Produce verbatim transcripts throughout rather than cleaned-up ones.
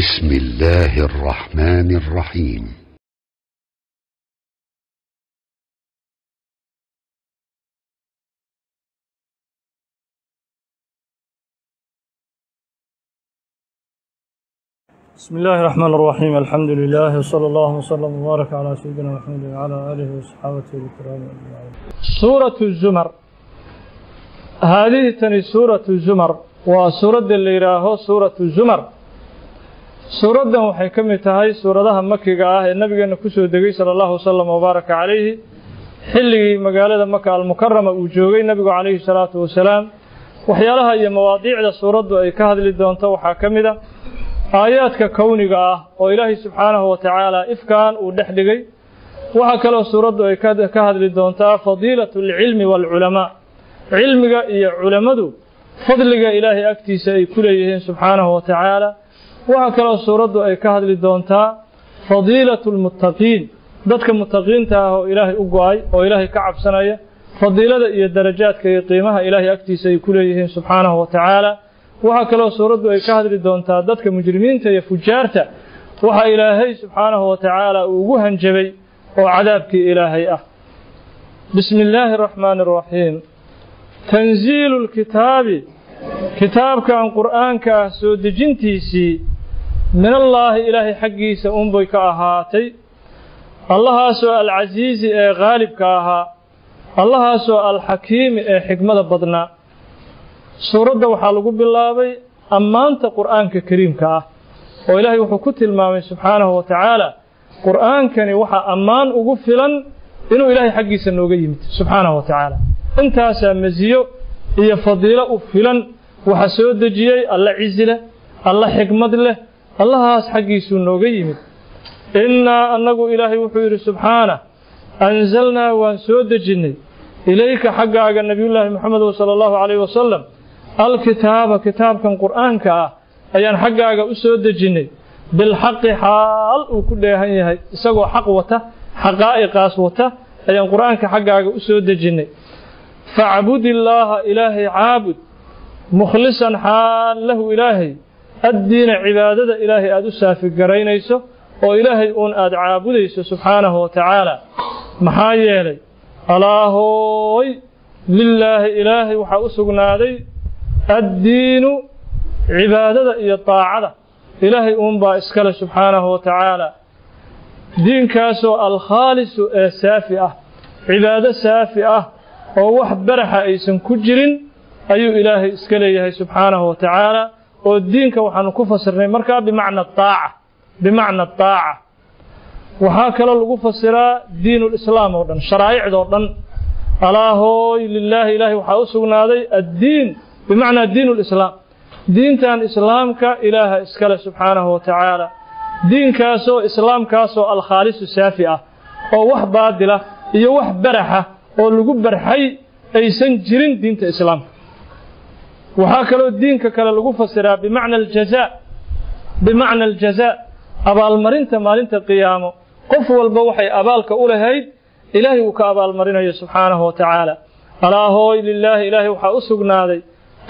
بسم الله الرحمن الرحيم بسم الله الرحمن الرحيم الحمد لله وصلى الله وسلم وبارك على سيدنا محمد وعلى آله وصحبه الكرام أجمعين. سورة الزمر. هذه تاني سورة الزمر وسورة اللي راهو سورة الزمر. سورة waxay ka mid tahay suuradaha Makiga ah ee nabigeena ku soo degay sallallahu alayhi wasallam baraka alayhi xilligii magaalada Makka al-Mukarrama uu joogay nabigu alayhi salatu wasalam waxyaalaha iyo mawaadiicda suuradu ay ka hadli doonto waxa kamid ah aayaadka kawniga ah oo Ilaahay subhanahu wa ta'ala ifkaan uu dhaxdigay waxa kale suuradu ay ka hadli doonto fadiilatul ilmi wal ulama ilmiga iyo ulamadu fadliga Ilaahay agtiisa ay ku leeyahay subhanahu wa ta'ala وهكذا سورة كهد للدونتا فضيلة المتقين ذاتك المتقين تاهو إلهي أقوي وإلهي كعب سنة فضيلة إيه الدرجات كي قيمها إلهي أكتي سيكوليهم سبحانه وتعالى وهكذا سورة كهد للدونتا ذاتك مجرمين تاهي فجارتا وها إلهي سبحانه وتعالى ووهن جبي وعذابك إلهي أه بسم الله الرحمن الرحيم تنزيل الكتاب كتابك عن قرآنك سود جنتيسي من الله إله حقي سأنبيك أهاتي الله سوى العزيز غالبك أها الله سوى الحكيم حكمة بضنا سورة وحالق بالله بي أما أنت قرآنك كريمك أه وإلهي وحكوت المامي سبحانه وتعالى قرآنك نوحى أمان أغفلا إنه إله حقي سنوغيمت سبحانه وتعالى انت سأمزيو إيا فضيلة وفلان وحسود دجياي الله عزله الله حكمة له الله حقي سنوغيمت إنا أنه إلهي وحير سبحانه أنزلنا وانسود دجيني إليك حقا النبي الله محمد صلى الله عليه وسلم الكتاب كتاب كان قرآن كا أيان حقا أسود دجيني بالحق حال وكل هاي سوى حق وته حقائق أسوته أيان قرآن كا حقا أسود دجيني فاعبد الله إلهي عابد مخلصا حال له إلهي الدين عبادة إلهي أدسها في القرين يسو وإلهي أن أدعابد يسو سبحانه وتعالى محايا لي الله لله إلهي وحأسقنا لي الدين عبادة إلى الطاعة إلهي أن بأسكال سبحانه وتعالى دين كاسو الخالص سافئة عبادة سافئة oo wax baraxa aysan ku jirin ayuu ilaahay iska leeyahay subhanahu wa ta'ala oo diinka waxaan ku fasirnay markaa bimaana taa'a bimaana taa'a waxa kale lagu fasiraa diinul islaam oo dhan sharaa'icda oo dhan alaaho lillahi ilaahi waxa uu sugnaaday ad-diin bimaana diinul islaam diintan islaamka ilaahay iska leeyahay subhanahu wa ta'ala diinkaas oo islaamkaas oo al-khaalis saafi ah oo wax baadila iyo wax baraxa oo lagu barxay aysan jirin diinta islaamka waxa kale oo diinka kale lagu fasiraa bimaana al-jazaa bimaana al-jazaa abaal marinta maalinta qiyaamo qof walba waxay abaalka u lahayd ilaahi uu ka abaal marinayo subhanahu wa ta'ala alaahu lillahi ilaahi waxa usugnaaday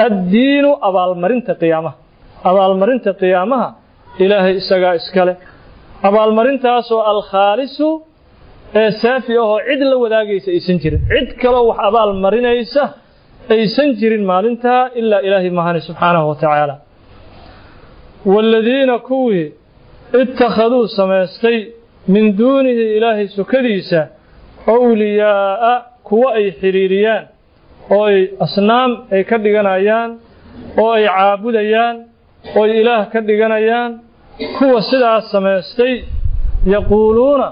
ad-diinu abaal marinta qiyaamaha abaal marinta qiyaamaha ilaahi isaga iskale abaal marintaas oo al-khaalisu saafi oo cid la wadaagaysa aysan jirin cid kale wax abaal marinaysa aysan jirin maalinta illa ilaahi mahani subhanahu wa ta'ala walladina kuwi ittakhaduu samaystay min duunihi ilaahi sukadiisa awliyaa kuwa ay xiriiriyaan oo ay asnaam ay ka dhiganayaan oo ay caabudayaan oo ilaah ka dhiganayaan kuwa sidaas samaystay yaquluuna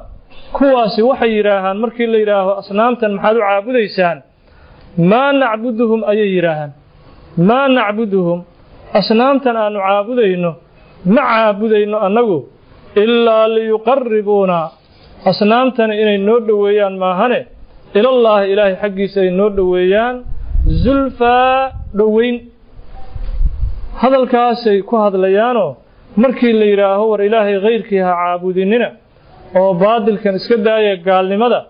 kuwaasi waxay yiraahdaan markii la yiraahdo asnaamtan maxaad u caabudaysaan ma na'buduhum ay yiraahdaan ma na'buduhum asnaamtan aanu caabudayno ma caabudayno anagu illa li yuqarribuna asnaamtan inay noo dhaweeyaan maahane ila allah ilaahi xaqiisa ay noo dhaweeyaan zulfa dhaweyn hadalkaas ay ku hadlayaano markii la yiraahdo war ilaahi geyrkii ha caabudinina oo baadilkan iska daaya gaalnimada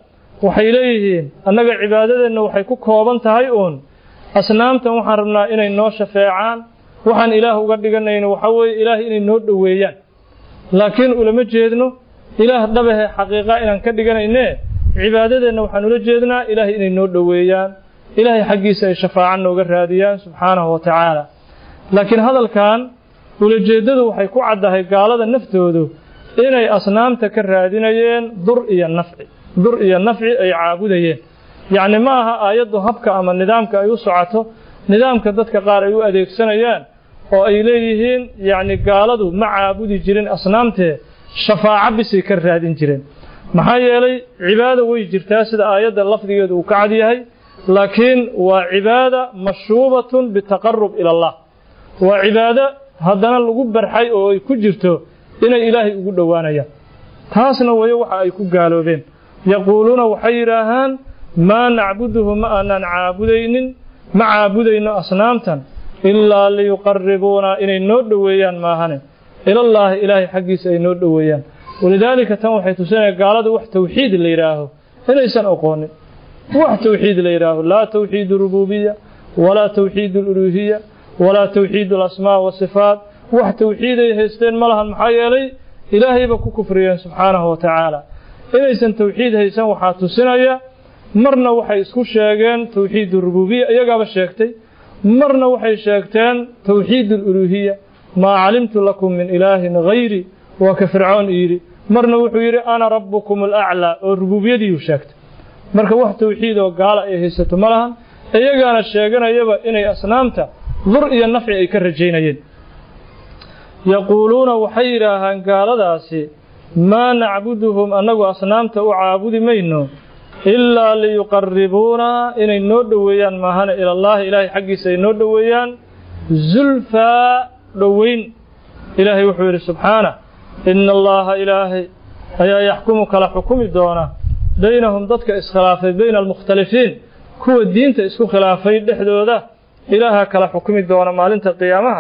waxay leeyihiin annaga cibaadadeena waxay ku kooban tahay uun asnaamtan waxaan rabnaa inay noo shafeecaan waxaan ilaah uga dhiganayno waxa way ilaah inay noo dhaweeyaan laakiin ulama jeedno ilaah dhabahay xaqiiqa inaan ka dhiganayne cibaadadeena waxaan u jeednaa ilaahay inay noo dhaweeyaan ilaahay xaqiisa ay shafaacan nooga raadiyaan subhanahu wa ta'ala laakiin hadalkan ulajeedadu waxay ku caddahay gaalada naftoodu inay asnaamta ka raadinayeen dur iyo nafci dur iyo nafci ay caabudayeen yaani ma aha aayadu habka ama nidaamka ay u socoto nidaamka dadka qaar ay u adeegsanayaan oo ay leeyihiin yaani gaaladu ma caabudi jirin asnaamta shafaaca bisi ka raadin jireen maxaa yeelay cibaado way jirtaa sida aayada lafdigeedu uu ka cad yahay laakiin waa cibaada mashruubatun bi taqarrub ila Allah waa cibaada haddana lagu barxay oo ay ku jirto inay ilaahay ugu dhawaanayaan taasna way waxa ay ku gaaloobeen yaquluna waxay yiraahan ma na'buduhu ma anan aabudaynin ma aabudayno asnaamtan illa li yuqarribuna inay noo dhaweeyaan maahane ila Allah ilaahay xaqiisa ay noo dhaweeyaan walidalika tan waxay tusinayaan gaalada wax tawxiid la yiraaho inaysan aqoonin wax tawxiid la yiraaho la tawxiid rububiyya wala tawxiid uluhiyya ولا توحيد الأسماء والصفات وحتوحيده هستين ملها المحايلي إلهي بكو كفريا سبحانه وتعالى إليسا توحيده هستين وحاتو سنايا مرنا وحي اسكو شاقين توحيد الربوبية يقاب الشاكتي مرنا وحي شاكتين توحيد الألوهية ما علمت لكم من إله غيري وكفرعون إيري مرنا وحيري أنا ربكم الأعلى والربوبية دي وشاكت مركا وحتوحيده وقال إيه هستو ملها يقاب الشاقين يبا إني أسنامته ضرئي النفع أي كرجينيين يقولون وحيرا هنقال داسي ما نعبدهم أنه أصنامت أعابد مينو إلا ليقربونا إني نودويا ماهان إلى الله إلهي حقي سينودويا زلفا دوين إلهي وحوير سبحانه إن الله إلهي أي يحكمك لحكم الدونة بينهم ضدك إسخلافي بين المختلفين كو الدين تإسكو خلافي دحدو ده إلها كلا حكم الدونا مالنت القيامة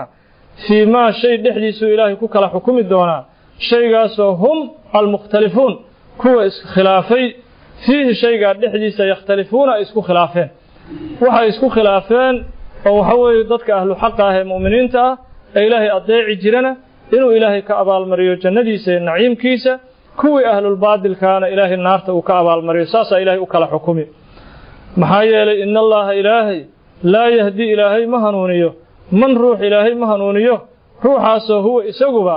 فيما شيء دحديس إلهي كلا حكم الدونا شيء قاسوا هم المختلفون كوا إسك خلافي فيه شيء قاد دحديس يختلفون إسكو خلافين وحا إسكو خلافين أو حوي ضدك أهل حقه مؤمنين تا إلهي أضيع جرنا إنه إلهي كأبا المريو جنديس النعيم كيسة كوا أهل الباطل كان إلهي النار تا كأبا المريو ساسا إلهي كلا حكمي محايا إن الله إلهي لا يهدي إلهي مهنونيه من روح إلهي مهنونيه روحاسه هو إساقبا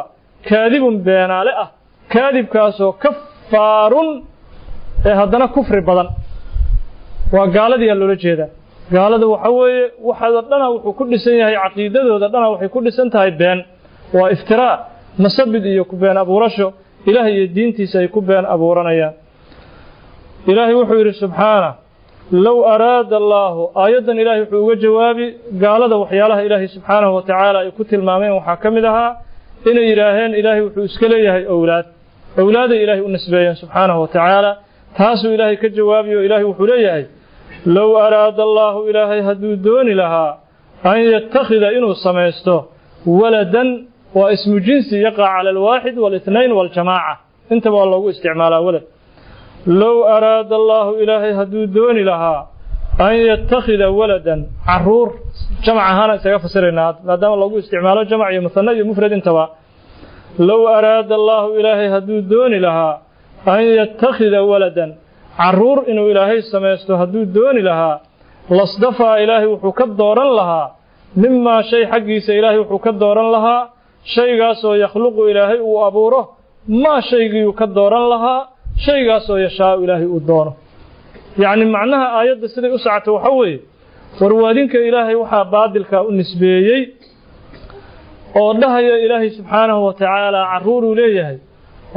كاذب بينا لأه كاذب كاسو كفار هدنا كفر بدن وقال دي اللو لجهده قال دي وحوي وحددنا وحكل سنية عقيدة وحددنا وحكل سنتها بين وافتراء مسبد يكبين أبو رشو إلهي الدين تيسا يكبين أبو رنيا إلهي وحوير سبحانه لو أراد الله آيادا إلهي حقوق جوابي قال وحيالها إلهي سبحانه وتعالى يكتل المامين وحاكم لها إن إلهين إلهي حقوق ليها أولاد أولاد إلهي النسبين سبحانه وتعالى تاسو إلهي كجوابي وإلهي حليه لو أراد الله إلهي هدودون لها أن يتخذ إنه سميسته ولدا واسم جنسي يقع على الواحد والاثنين والجماعة انتبه الله استعمالها ولد لو أراد الله إلهي هدودون لها أن يتخذ ولدا عرور جمع هانا سيفسر الناد ما دام الله استعماله جمع مثنى مفرد توا لو أراد الله إلهي هدودون لها أن يتخذ ولدا عرور إنه إلهي سميست هدودون لها لاصدفى إلهي وحكب دورا لها مما شيء حقيس إلهي وحكب دورا لها شيء قاسو يخلق إلهي وأبوره ما شيء يكب دورا لها شيء قاسو يشاء إلهي أدونه يعني معناها آيات سيدي أسعة وحوي وروادينك إلهي وحا بادلك النسبيي وردها يا إلهي سبحانه وتعالى عرور ليه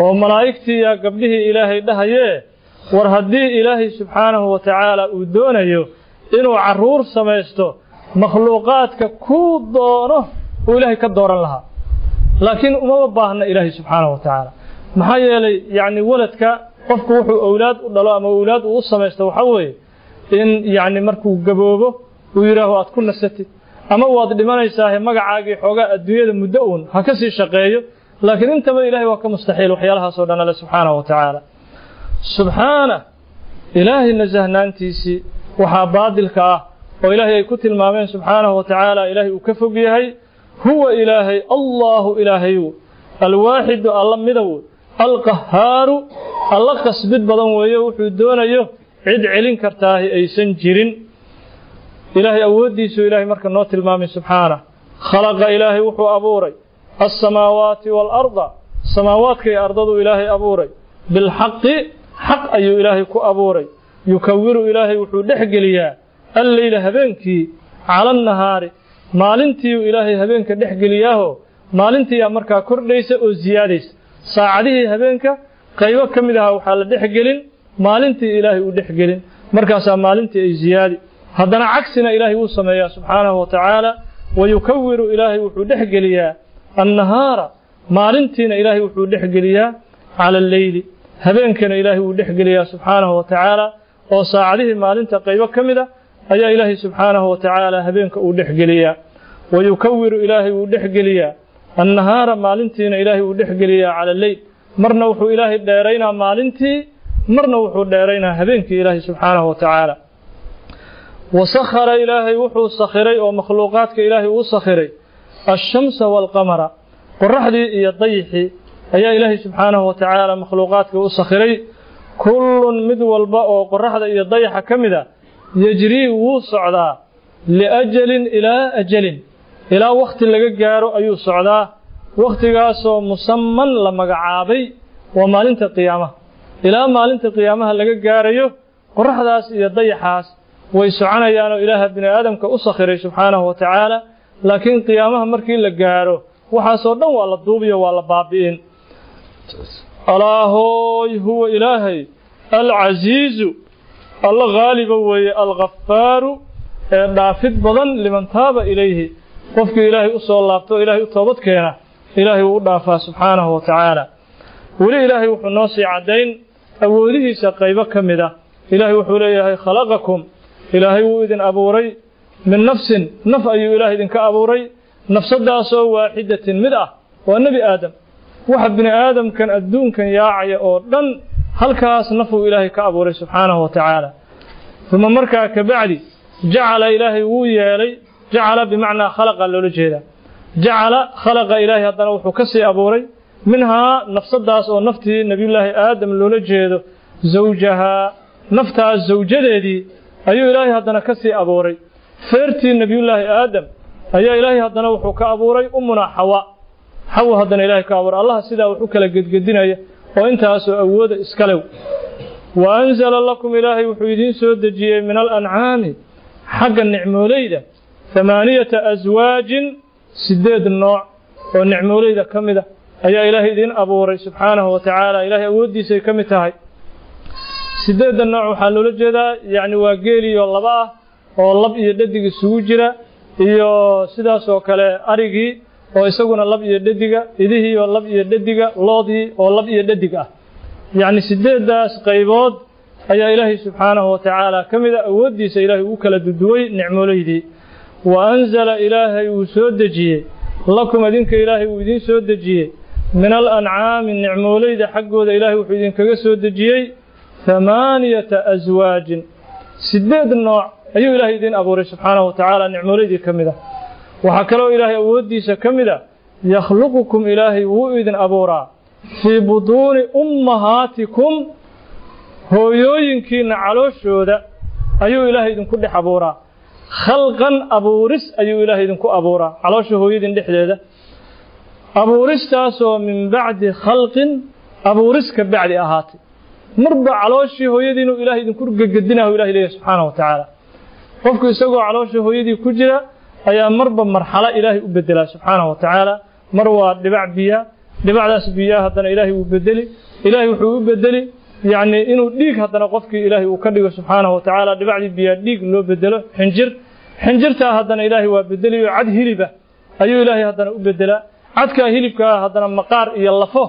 وملائكتي يا قبله إلهي دهيه ورهدي إلهي سبحانه وتعالى أدونه إنه عرور سميسته مخلوقاتك كو دونه وإلهي كدورا لها لكن أمام باهنا إلهي سبحانه وتعالى محايا يعني ولدك قفك وحو أولاد ودلو أما أولاد وقصة ما يستوحوه إن يعني مركو قبوبه ويراه أتكون نستي أما واضح لما نيساهم مقع عاقي حوقاء الدوية المدؤون هكسي شقيه لكن انتبه إلهي وكا مستحيل وحيالها صورنا الله سبحانه وتعالى سبحانه إلهي نزهنا انتيسي وحاباد الكاه وإلهي يكتل مامين سبحانه وتعالى إلهي وكفو بيهي هو إلهي الله إلهي الواحد الله مدو القهار الله قصدت بدن ويو حدونا يو عد علين كرتاه أي سنجرين إلهي أودي سو إلهي مركا نوت المامي سبحانه خلق إلهي وحو أبوري السماوات والأرض سماوات كي أرضو إلهي أبوري بالحق حق أي إلهي كو أبوري يكور إلهي وحو لحق ليا الليل هبنكي على النهار maalintii ilaahay habeenka dhexgeliyaaho maalintii markaa kordhaysa oo ziyaadis saacadaha habeenka qaybo kamid ah waxa la dhexgelin maalintii ilaahay u dhexgelin markaas maalintii ay ziyaadi hadana caksina ilaahay uu sameeyaa subhanahu wa ta'ala wa yukawiru ilaahay wuxuu dhexgeliyaa an-nahara maalintiina ilaahay wuxuu dhexgeliyaa ala al-layl habeenkana ilaahay uu dhexgeliyaa subhanahu wa ta'ala oo saacadaha maalinta qaybo kamid ah ayaa ilaahay subhanahu wa ta'ala habeenka uu dhexgeliyaa wa yukawiru ilaahay uu dhexgeliyaa an-nahara maalintiina ilaahay uu dhexgeliyaa ala layl marna wuxuu ilaahay dheereynaa maalintii marna wuxuu dheereynaa habeenkii ilaahay subhanahu wa ta'ala wa sakhara ilaahay wuxuu sakhiray oo makhluuqaadka ilaahay uu sakhiray ash-shamsa wal qamara qorraxdii iyo dayxii ayaa ilaahay subhanahu wa ta'ala makhluuqaadka uu sakhiray kullun mid walba oo qorraxda iyo dayxa kamida يجري وصعدا لأجل إلى أجل إلى وقت اللي قاروا أيو صعدا وقت قاسوا مسمى لما قعابي وما لنت قيامة إلى ما لنت قيامة اللي قاروا قرح داس إذا ضيحاس ويسعنا يانو إله ابن آدم كأسخري سبحانه وتعالى لكن قيامة مركي اللي قاروا وحاسونا وعلى الضوبية وعلى البابين ألا هو إلهي العزيز الله غالب وهي الغفار النافد بضن لمن تاب إليه وفق إلهي أسوى الله إلهي أطابتك إلهي أدافى سبحانه وتعالى ولي إلهي وحناصي عدين أوله سقيبك مده إلهي وحليه خلقكم إلهي وإذن أبوري من نفس نفأي أيوه إلهي إذن كأبوري نفس الدعسة واحدة مده والنبي آدم وحبن آدم كان أدون كان ياعي أوردن هل كاس نفو إلهي كأبوري سبحانه وتعالى ثم مركا كبعدي جعل إلهي ويالي جعل بمعنى خلق للجهة جعل خلق إلهي هذا نوح كسي أبوري منها نفس الداس أو نفتي نبي الله آدم للجهة زوجها نفتها الزوجة دي أي إلهي هذا كسي أبوري فرتي نبي الله آدم أي إلهي هذا نوح كأبوري أمنا حواء حواء هذا إلهي كأبوري الله سيدا وحكى لقد قدنا وانت أسوأ أود إسكالو وأنزل لكم إلهي وحيدين سود جي من الأنعام حق النعموليدة ثمانية أزواج سداد النوع والنعموليدة كم ده أي إلهي دين أبوري سبحانه وتعالى إلهي أودي سيكم تهي سداد النوع حلول الجدا يعني واقيلي والله بقى والله بيددق السوجرة إيو سداس وكلا أرقي oo isaguna lab iyo dhadiga idihi iyo lab iyo dhadiga loodii oo lab iyo dhadig ah yaani sideedaas qaybood ayaa ilaahay subhanahu wa ta'ala kamida awoodiisa ilaahay uu kala duduway nicmooleydii wa anzala ilaahay uu soo dajiyay lakum adinka ilaahay uu idin soo dajiyay min al an'aam nicmooleyda xaggooda ilaahay wuxuu idin kaga soo dajiyay thamaniyata azwaajin sideed nooc ayuu ilaahay idin abuuray subhanahu wa ta'ala nicmooleydii kamida وحكروا إلهي أودي سكملا يخلقكم إلهي وإذن أبورا في بطون أمهاتكم هو ينكين على الشودة أيو إلهي إذن كل حبورا خلقا أبورس أيو إلهي إذن كل أبورا على شهو إذن لحدة أبورس تاسو من بعد خلق أبورس كبعد أهاتي مربع على شهو إذن إلهي إذن كل قدناه إلهي إليه سبحانه وتعالى وفكوا يساقوا على شهو إذن كجرة ayaa marba marxala ilaahay u bedela subhanahu wa ta'ala marwa dibac biya dibacdaas biya hadana ilaahay u bedeli ilaahay wuxuu u bedeli yaani inuu dhiig hadana qofkii ilaahay uu ka dhigo subhanahu wa ta'ala dibacdi biya dhiig loo bedelo xinjir xinjirta hadana ilaahay waa bedeliyo cad hiliba ayuu ilaahay hadana u bedela cadka hilibka hadana maqaar iyo lafo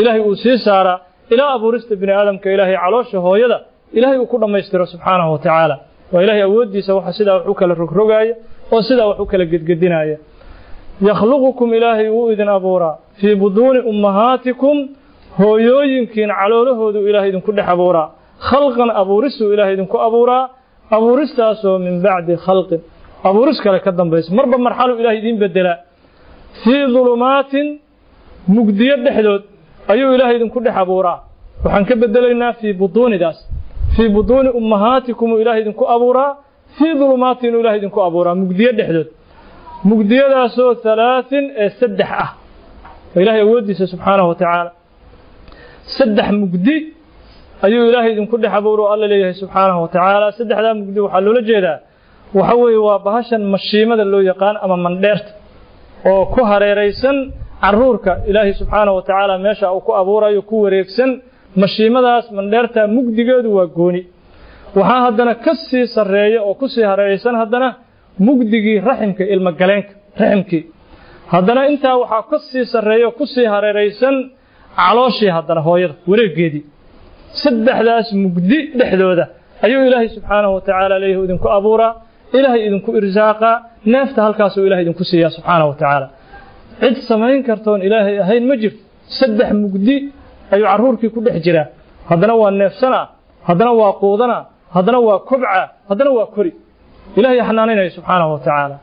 ilaahay uu sii saara ila abuurista bini aadamka ilaahay caloosha hooyada ilaahay uu ku dhameystiro subhanahu wa ta'ala wa ilaahay awoodiisa waxa sida wuxuu kala rogrogayo وسيدا وحو كلا قدقدنايا يخلقكم إلهي وإذن أبورا في بدون أمهاتكم هو يمكن على لهود إلهي دم كل حبورا خلقا أبورس إلهي دم كأبورا أبورس تاسو من بعد خلق أبورس كلا كدن بيس مربا مرحلو إلهي دين بدلا في ظلمات mugdiyo dhexdood ayuu ilaahay idinku dhex abuuraa waxaan ka bedelaynaa fi buduunidaas fi buduuni ummahaatikum ilaahay idinku abuuraa fi dhulumaatin ilaahay idinku abuuraa mugdiyo dhexdood mugdiyadaas oo thalathin ee saddex ah ilaahay awoodiisa subhanahu wa ta'ala saddex mugdi ayuu ilaahay idinku dhex abuuraa alla leeyahay subhanahu wa ta'ala saddexda mugdi waxa loo jeedaa waxa weeye waa bahashan mashiimada loo yaqaan ama mandheerta oo ku hareeraysan caruurka ilaahay subhanahu wa ta'ala meesha uu ku abuurayo ku wareegsan mashiimadaas mandheerta mugdigeedu waa gooni waxa hadana ka sii sareeyo oo ku sii hareeraysan hadana mugdigi raximka ilma galeenka raximki hadana inta waxa ka sii sareeyo ku sii hareeraysan calooshi hadana hooyada wareegeedi saddexdaas mugdi dhexdooda ayuu ilaahay subhanahu wa ta'ala leeyahay idinku abuuraa ilaahay idinku irzaaqa neefta halkaas uu ilaahay idinku siiya subhanahu wa ta'ala cid samayn kartoon ilaahay ahayn ma jir saddex mugdi ayuu caruurkii ku dhex jira hadana waa neefsana hadana waa qoodana hadana waa kubca hadana waa kori ilaahay xanaanaynay subhanahu wa ta'ala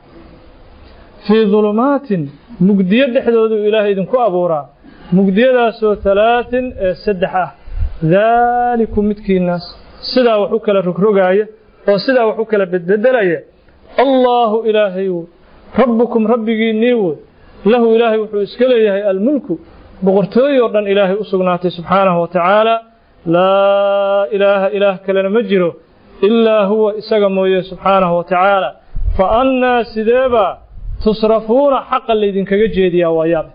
fi dhulumatin mugdiyad dhexdoodu ilaahay idinku abuuraa mugdiyadaas oo thalathin saddex ah dhalikum midkiinas sida wuxuu kala rugrugaayo oo sida wuxuu kala beddelay Allahu ilaahi rabbukum rabbigiinii wuu lahu ilaahi wuxuu iska leeyahay al-mulku boqortooyo dhan ilaahi u sugnaatay subhanahu wa ta'ala la ilaaha ilaah kale ma jiro illa huwa isaga mooye subhanahu wa ta'ala fa anna sidaba tusrafuna haqqan lidin kaga jeediya waayab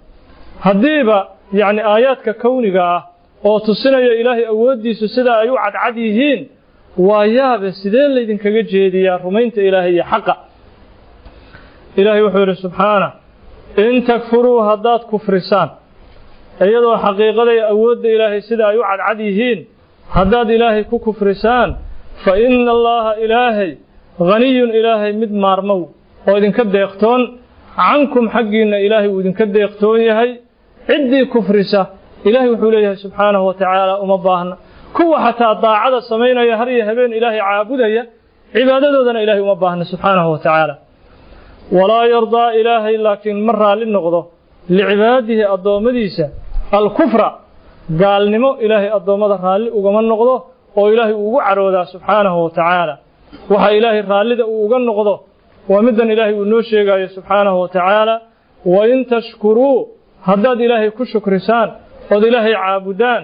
hadiiba yaani aayadka kawniga ah oo tusinaya ilaahay awoodiisa sida ay u cadcad yihiin waa yaab sidee leedin kaga jeediyaa rumaynta ilaahay iyo xaqa ilaahay wuxuu subhana in takfuru hadaad kufrisan ayadoo xaqiiqada awoodda ilaahay sida ay u cadcad yihiin hadaad ilaahay ku kufrisan fa inna allaha ilaahay ghaniyun ilaahay mid maarmow oo idinka deeqtoon ankum xaqiina ilaahay uu idinka deeqtoon yahay cidii kufrisa إلهي وحوليه سبحانه وتعالى ومباهنا كو حتى ضاعد الصمين يهري هبين إلهي عابده عبادته دون إلهي ومباهنا سبحانه وتعالى ولا يرضى إلهي لكن مرة للنقضة لعباده الضومديسة الكفر قال نمو إلهي الضومد خالي وقم النقضة وإلهي وقعروا ذا سبحانه وتعالى وحا إلهي خالد وقم النقضة ومدن إلهي ونوشيقه سبحانه وتعالى وإن تشكروا هداد إلهي كشكرسان od ilaahay caabudaan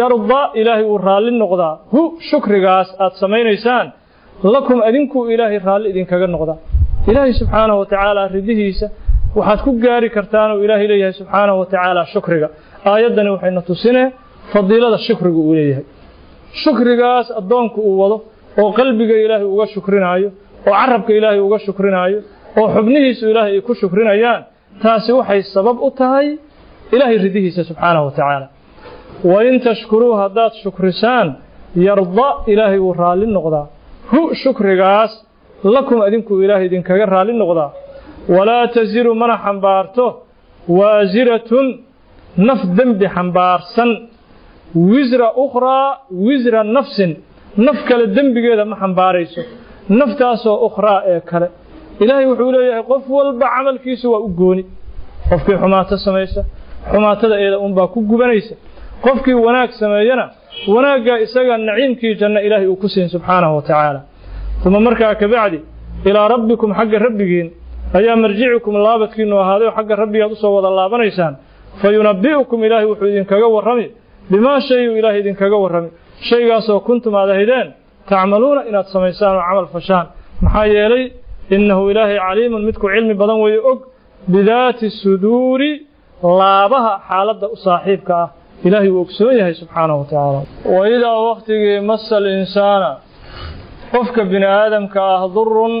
yarda ilaahay uu raali noqdaa hu shukrigaas aad sameeynaysan lakum adinku ilaahay raali idin kaga noqdaa ilaahay subhanahu wa ta'ala ridihiisa waxaad ku gaari kartaan oo ilaahay leeyahay subhanahu wa ta'ala shukriga aayadani waxay na tusinaysaa fadilada shukriga uu leeyahay shukrigaas adoonku uu wado oo qalbiga ilaahay uga shukrinaayo oo carabka ilaahay uga shukrinaayo oo xubnihiisa ilaahay ku shukrinayaan taasi waxay sabab u tahay إلهي رضيه سبحانه وتعالى وإن تشكروها ذات شكرسان يرضى إلهي ورال النقضاء هو شكر قاس لكم أدنكو إلهي دنك غرال النقضاء ولا تزير من حنبارته وازرة نفذن بحنبارسا وزر أخرى وزر نفس نفك للدنب قيدا ما حنباريسه نفتاسه أخرى إكرا إلهي وحوليه قف والبعمل كيسه وأقوني قفكي حماته سميسه xumatada eeda un baa ku gubanaysa qofkii wanaag sameeyana wanaaga isaga naciimkii janna ilaahay uu ku siin subhanahu wa ta'ala kuma markaa ka bacdi ila rabbikum haqqi rabbigiin ayaa marjiikum laabadkiinu ahaado haqqi rabbiga u soo wada laabanaysaan fayunabbiukum ilaahay wuxuu idin kaga warramay bima shay ilaahay idin kaga warramay shaygaas oo kuntum aadahideen taamaluuna inaad sameysaan amal fashaan maxaa yeelay innahu ilaahay aliimun midku cilmi badan way og bidaati suduri laabaha xaaladda u saaxiibka ah ilaahay uu ogsoon yahay subhanahu wa ta'ala wayda waqtiga masal insana qofka bini aadamka ah durrun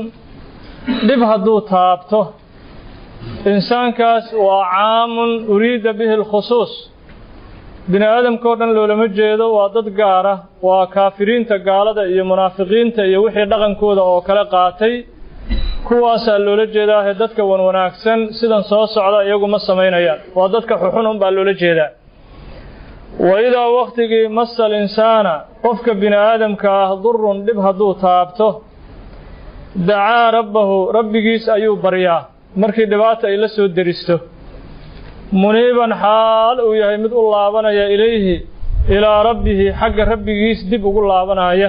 dib haduu taabto insaankaas waa caamun uriida bihi alkhusuus bini aadamka oo dhan loolama jeedo waa dad gaar ah waa kaafiriinta gaalada iyo munaafiqiinta iyo wixii dhaqankooda oo kala qaatay kuwaas loola jeedaa dadka wan wanaagsan sidan soo socda iyagu ma sameeyaan waa dadka xuxun un baa loola jeedaa wayda waqtiga masal insana qofka bini aadamka ah durrun dib haduu taabto daa rabbahu rabbigiis ayuu bariyaa markii dhibaato ay la soo daristo muniiban xaal uu yahay mid u laabanaya ilayhi ilaa rabbihi xagga rabbigiis dib ugu laabanaya.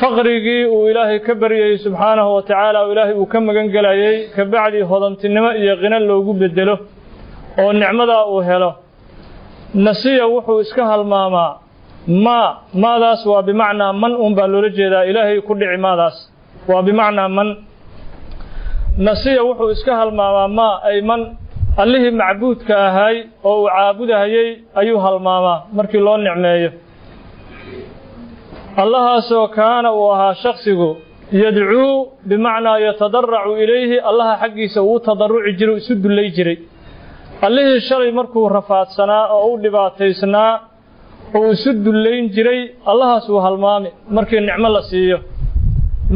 faqrigii uu ilaahay ka baryayey subxaanahu wa tacaala oo ilaahay uu ka magan galayay, ka bacdii hodantinimo iyo qina loogu beddelo oo nicmadaa uu helo, nasiya wuxuu iska halmaamaa ma maadaas waa bimacnaa man unbaa loola jeedaa ilaahay ku dhici maadaas waa bimacnaa man nasiya wuxuu iska halmaamaa ma ay man allihii macbuudka ahay oo uu caabudahayay ayuu halmaamaa markii loo nicmeeyo. allahaasoo kaana uu ahaa shaksigu yadcuu bimacnaa yatadaracu ilayhi, allaha xaggiisa uu tadaruci jiray, isu dullay jiray. allihii shalay markuu rafaadsanaa oo uu dhibaataysnaa oo isu dullayn jiray, allahaas uu halmaami markii nicmo la siiyo.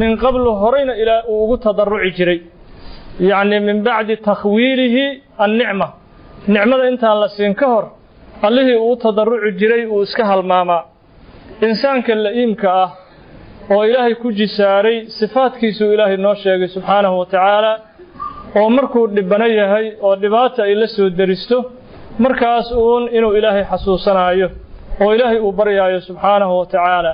min qablu horeyna ilaa uu ugu tadaruci jiray, yacni min bacdi takhwiilihi annicma, nicmada intaan la siin ka hor allihii uu tadaruci jiray uu iska halmaamaa. insaanka la-iimka ah oo ilaahay ku jisaaray sifaadkiisuu ilaahay noo sheegay subxaanahu wa tacaala, oo markuu dhibana yahay oo dhibaata ay la soo deristo, markaas uun inuu ilaahay xasuusanayo oo ilaahay uu baryaayo subxaanahu wa tacaala.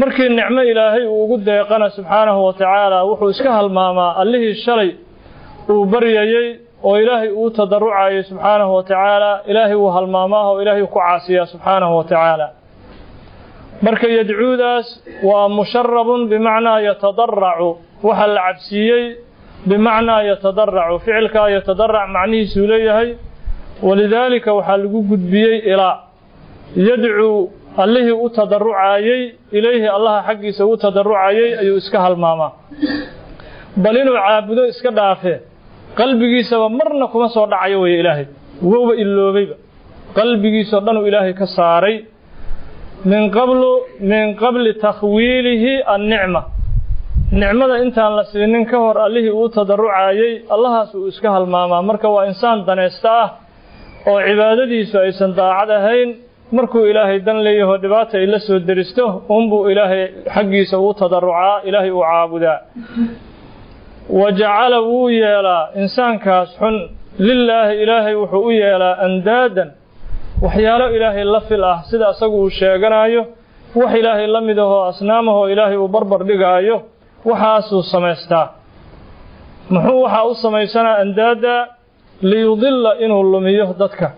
markii nicmo ilaahay uu ugu deeqana subxaanahu wa tacaala, wuxuu iska halmaamaa allihii shalay uu baryayay oo ilaahay uu tadarucayo subxaanahu wa tacaala, ilaahay uu halmaamaa oo ilaahay ku caasiyaa subxaanahu wa tacaala. marka yadcuudaas waa musharabun bimacnaa yatadaracu, waxa la cabsiiyey bimacnaa yatadaracu, ficilkaa yatadarac macnihiisuu leeyahay. walidaalika waxaa lagu gudbiyey ilaa yadcuu, allihii u tadarucayay ilayhi, allaha xaggiisa u tadarucayay ayuu iska halmaamaa. bal inuu caabudo iska dhaafe qalbigiisaba marna kuma soo dhacayo weye ilaahay, wowba iloobayba qalbigiisoo dhanuu ilaahay ka saaray. min qablu min qabli takhwiilihi annicma, nicmada intaan la siinin ka hor allihii uu tadarucayay allahaas uu iska halmaamaa. marka waa insaan danaysta ah oo cibaadadiisu aysan daacad ahayn, markuu ilaahay dan leeyaho dhibaata ay la soo deristo unbuu ilaahay xaggiisa uu tadarucaa, ilaahay uu caabudaa. wa jacala wuu yeelaa insaankaas xun lilaahi, ilaahay wuxuu u yeelaa andaadan, waxyaalo ilaahay la fil ah sida asagu uu sheeganayo, wax ilaahay la mid ahoo asnaamahoo ilaahay uu barbar dhigaayo, waxaasuu samaystaa. muxuu waxaa u samaysanaa andaada? liyudilla, inuu lumiyo dadka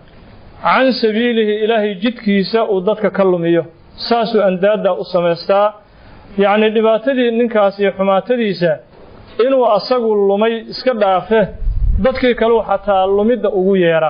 can sabiilihi, ilaahay jidkiisa uu dadka ka lumiyo, saasuu andaaddaa u samaystaa. yacni dhibaatadii ninkaas iyo xumaatadiisa inuu asagu lumay iska dhaafe, dadkii kaluu xataa lumidda ugu yeera.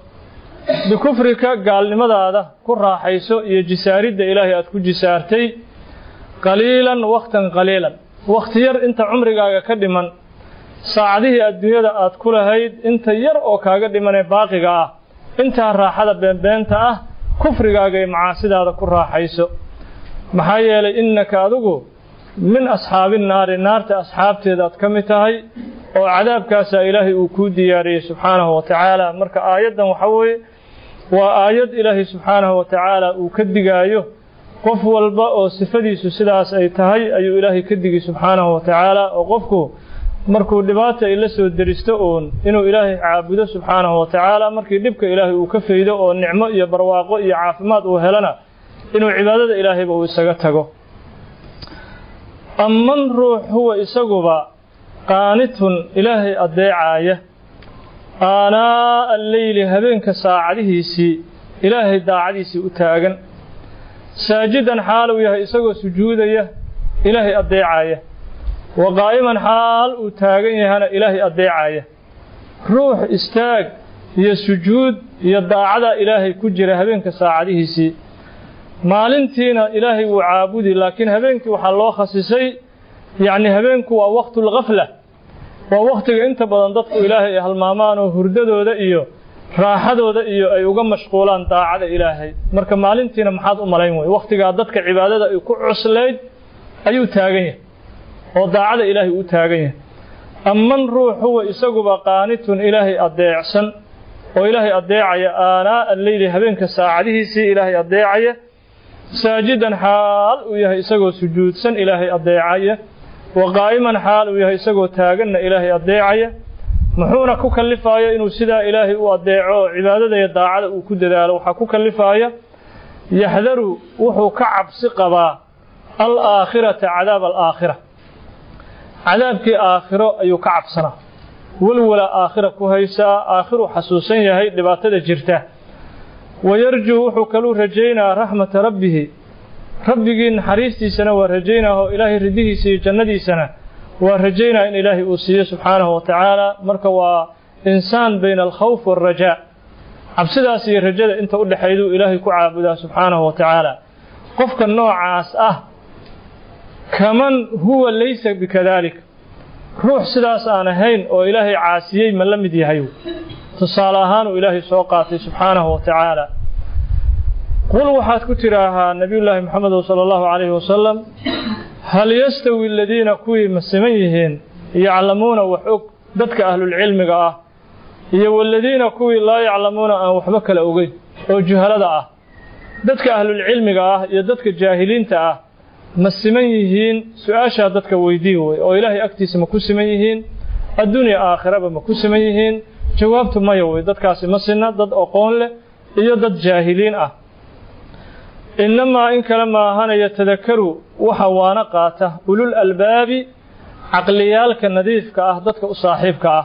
bikufrika, gaalnimadaada ku raaxayso iyo jisaaridda ilaahay aad ku jisaartay. qaliilan waqtan qaliilan, waqti yar inta cumrigaaga ka dhiman, saacadihii adduunyada aad ku lahayd inta yar oo kaaga dhimanee baaqiga ah, intaa raaxada beenbeenta ah kufrigaaga iyo macaasidaada ku raaxayso. maxaa yeelay innaka adigu min asxaabi naari, naarta asxaabteeda aad ka mid tahay, oo cadaabkaasaa ilaahay uu kuu diyaariyey subxaanahu wa tacaala. marka aayaddan waxa weeye waa aayad ilaahay subxaanahu wa tacaala uu ka digaayo qof walba oo sifadiisu sidaas ay tahay ayuu ilaahay ka digay subxaanahu wa tacaala. oo qofku markuu dhibaata ay la soo deristo uun inuu ilaahay caabudo subxaanahu wa tacaala, markii dhibka ilaahay uu ka faydo oo nicmo iyo barwaaqo iyo caafimaad uu helana inuu cibaadada ilaahayba uu isaga tago. amman ruux huwa isaguba qaanitun ilaahay adeecaaya, aanaa alleyli habeenka saacadihiisii ilaahay daacadiisii u taagan, ساجدا حال وياه إساقو سجودية إلهي أدعاية وقائما حال وتاقيني هنا إلهي أدعاية روح استاق هي سجود يدعى إلهي كجر هبينك ساعده سي maalintiina ilaahay uu caabudi laakiin habeenkii waxa loo xasisay yaani habeenku waa waqtul ghafla waa waqtiga inta badan dadku ilaahay halmaamaan oo hurdadooda iyo raaxadooda iyo ay uga mashquulaan taacada ilaahay marka maalintiina maxaad u malayn way waqtiga dadka cibaadada ay ku cusleed ayuu taagan yahay oo taacada ilaahay uu taagan yahay amman ruuxu isaguba qaanitun ilaahay adeecsan oo ilaahay adeecaya aanaa al-layli habeenka saacadihiisa ilaahay adeecaya ساجدا حال وياه إساقو سجود سن إلهي أدعاية وقائما حال وياه إساقو تاقن إلهي أدعاية محونا كوكالفاية إنو سدا إلهي أدعو عبادة يدعا وكد ذالو حكوكالفاية يحذروا وحو كعب سقبا الآخرة عذاب الآخرة عذابك آخرة أيو كعب سنة والولا آخرة كهيسا آخر حسوسين يهي لباتة جرته ويرجو وحكلو رجينا رحمة ربه ربك حريستي سنة ورجيناه إلهي رده سي جندي سنة ورجينا إن إلهي أسيه سبحانه وتعالى مركوا إنسان بين الخوف والرجاء عبسدا سي رجاء انت قل حيدو إلهي كعابدا سبحانه وتعالى قفك النوع عاسأه كمن هو ليس بكذلك روح سداس آنهين وإلهي عاسيين من لم يديهيو تصالحان وإلهي سوقاتي سبحانه وتعالى قل وحات كتراها نبي الله محمد صلى الله عليه وسلم هل يستوي الذين كوي مسميهن يعلمون وحق ذاتك أهل العلم قاه والذين كوي لا يعلمون أن وحبك لأوغي أو جهلة ذاتك أهل العلم قاه ذاتك جاهلين تأه مسميهن سؤاشا ذاتك ويديه وإلهي أكتس مكسميهن الدنيا آخرة بمكسميهن جوابت ما يوي دادكاسي مسنا داد أقون له إيا داد جاهلين أه إنما إنك لما هانا يتذكروا وحوانا قاته أولو الألباب عقليالك النظيفك أه دادك أصاحبك أه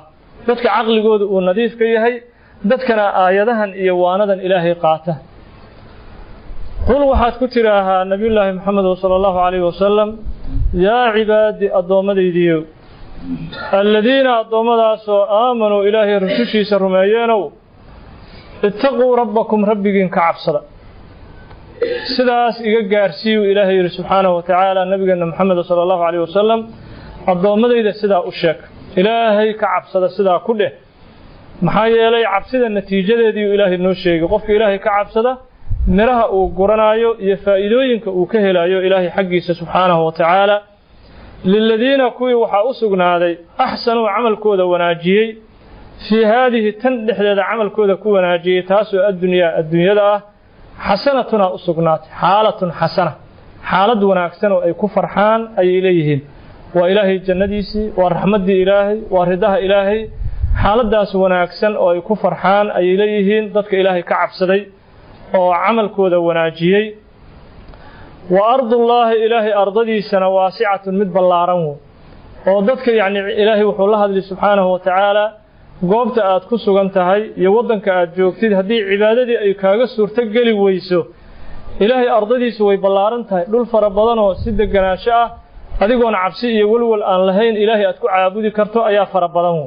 دادك عقل قود والنظيفك يهي دادكنا آيادهن إيوانا دان إلهي قاته قل وحاد كتراها نبي الله محمد صلى الله عليه وسلم يا عبادي الضومدي ديو الذين أضمدوا آمنوا إلهي رسوشي سرميانو اتقوا ربكم ربكم كعبصلا سداس إيقارسيو إلهي سبحانه وتعالى نبينا محمد صلى الله عليه وسلم أضمدوا إذا سدا أشك إلهي كعبصلا سدا كله محايا إلهي عبصلا النتيجة ديو إلهي النوشيك قف إلهي كعبصلا نرها وقرنايو يفائدوينك وكهلايو إلهي حقي سبحانه وتعالى للذين كوي وحا أسقنا ذي أحسنوا عمل كوذا وناجيي في هذه تندح ذا عمل كوذا كو وناجيي تاسو الدنيا الدنيا ذا حسنتنا أسقنات حالة حسنة حالة وناكسنوا أي كفرحان أي إليهن وإلهي الجنديسي والرحمة دي إلهي والردها إلهي حالة داس وناكسن أي كفرحان أي إليهن ضدك إلهي كعب سدي وعمل كوذا وناجيي وأرض الله إلهي أرضي سنة واسعة مدبل العرم وضدك يعني إلهي وحول هذا سبحانه وتعالى قوبت أتكسو قمتهاي يوضنك أتجوكتين هذه عبادتي أي كاغسور تقلي ويسو إلهي أرضي سوي بلارنتهاي للفر بضانه سيدك جناشاة أدقون عبسي يولول أن لهين إلهي أتكو عابودي كرتو أيا فر بضانه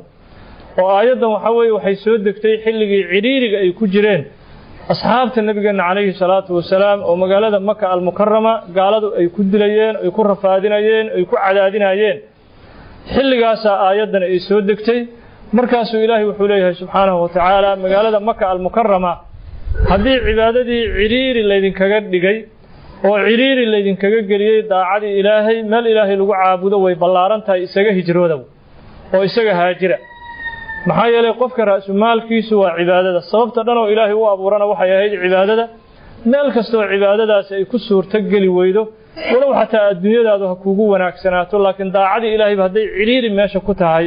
وآيات محوي وحيسودك تيحلقي عريرك أي كجرين أصحاب النبي عليه الصلاة والسلام ومقالة مكة المكرمة قالوا أي كدليين أي كرفادينيين أي كعدادينيين حل قاسا آياتنا أي سودكتي مركز إلهي وحوليها سبحانه وتعالى مقالة مكة المكرمة هذه عبادتي عرير الذين كجدقي وعرير الذين كجدقي داعي إلهي ما الإلهي لو عابده ويبلارنتها إسجاه جروده وإسجاه هاجره maxay leey qofka raas maalkiisu waa cibaadada sababta dhan oo ilaahay uu abuurana waxa ay ahayd cibaadada meel kasto cibaadadaas ay ku suurta gali weydo walaw xataa adduunyadaadu ha kuugu wanaagsanaato laakiin daacadii ilaahay haday ciliiri meesha ku tahay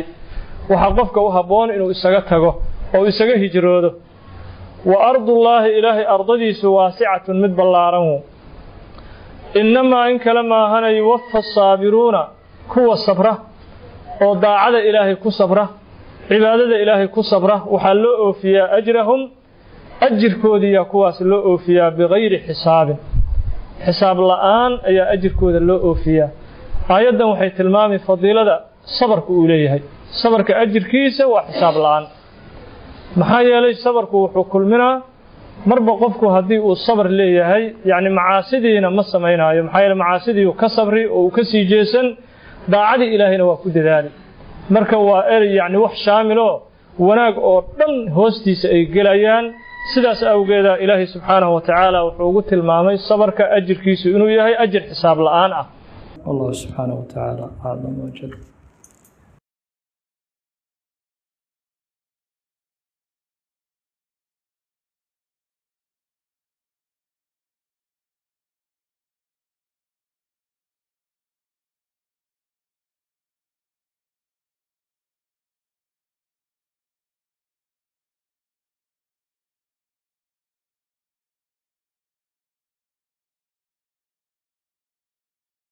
waxa qofka u haboon inuu isaga tago oo isaga hijroodo wa ardullahi ilaahi ardadiisu waasi'atun mid ballaaran inma in kalama hanay wafa saabiruna kuwa sabra oo daacada ilaahay ku sabra عبادة إلهي كصبره وحلقوا فيها أجرهم أجر كوديا كواس لقوا فيها بغير حساب حساب الآن أي أجركو ذا اللو أوفيا آيادا وحي تلمامي فضيلة دا صبرك أوليها صبرك أجر كيسة وحساب الآن محايا ليش صبرك وحكل منها مربا قفكو هذه الصبر ليها يعني معاسدينا مصمينا محايا معاسدي وكصبري وكسي جيسا داعدي إلهينا وكود ذلك مركوا يعني وح شاملو وناق أردن هوستيس أي قليان sidaas awgeeda Ilaahay subhanahu wa ta'ala wuxuu ugu tilmaamay sabarka ajirkiisu inuu yahay ajir xisaab la'aan ah Allah subhanahu wa ta'ala aanu wajid